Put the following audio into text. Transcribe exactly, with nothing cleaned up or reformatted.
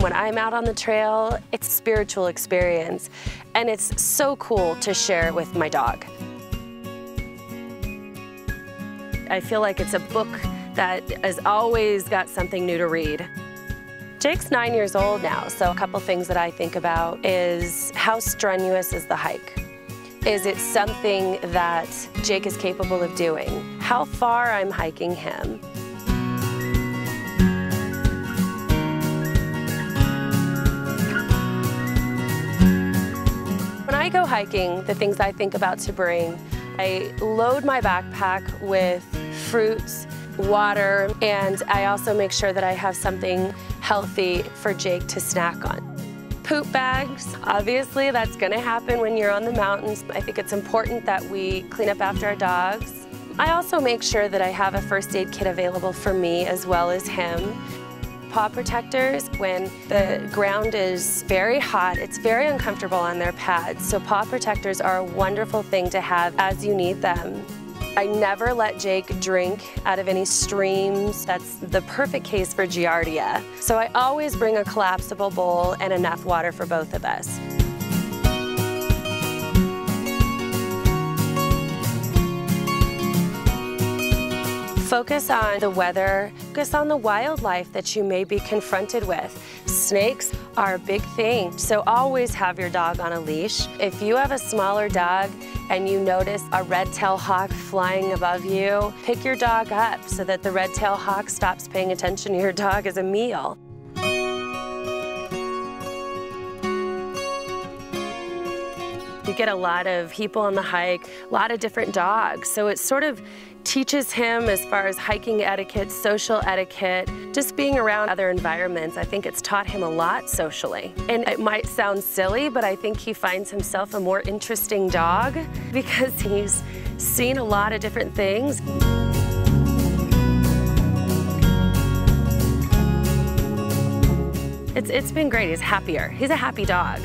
When I'm out on the trail, it's a spiritual experience, and it's so cool to share it with my dog. I feel like it's a book that has always got something new to read. Jake's nine years old now, so a couple things that I think about is how strenuous is the hike? Is it something that Jake is capable of doing? How far I'm hiking him? When I go hiking, the things I think about to bring, I load my backpack with fruits, water, and I also make sure that I have something healthy for Jake to snack on. Poop bags, obviously that's going to happen when you're on the mountains. I think it's important that we clean up after our dogs. I also make sure that I have a first aid kit available for me as well as him. Paw protectors, when the ground is very hot, it's very uncomfortable on their pads, so paw protectors are a wonderful thing to have as you need them. I never let Jake drink out of any streams. That's the perfect case for Giardia. So I always bring a collapsible bowl and enough water for both of us. Focus on the weather, focus on the wildlife that you may be confronted with. Snakes are a big thing, so always have your dog on a leash. If you have a smaller dog and you notice a red-tailed hawk flying above you, pick your dog up so that the red-tailed hawk stops paying attention to your dog as a meal. You get a lot of people on the hike, a lot of different dogs, so it sort of teaches him as far as hiking etiquette, social etiquette, just being around other environments. I think it's taught him a lot socially. And it might sound silly, but I think he finds himself a more interesting dog because he's seen a lot of different things. It's, it's been great. He's happier. He's a happy dog.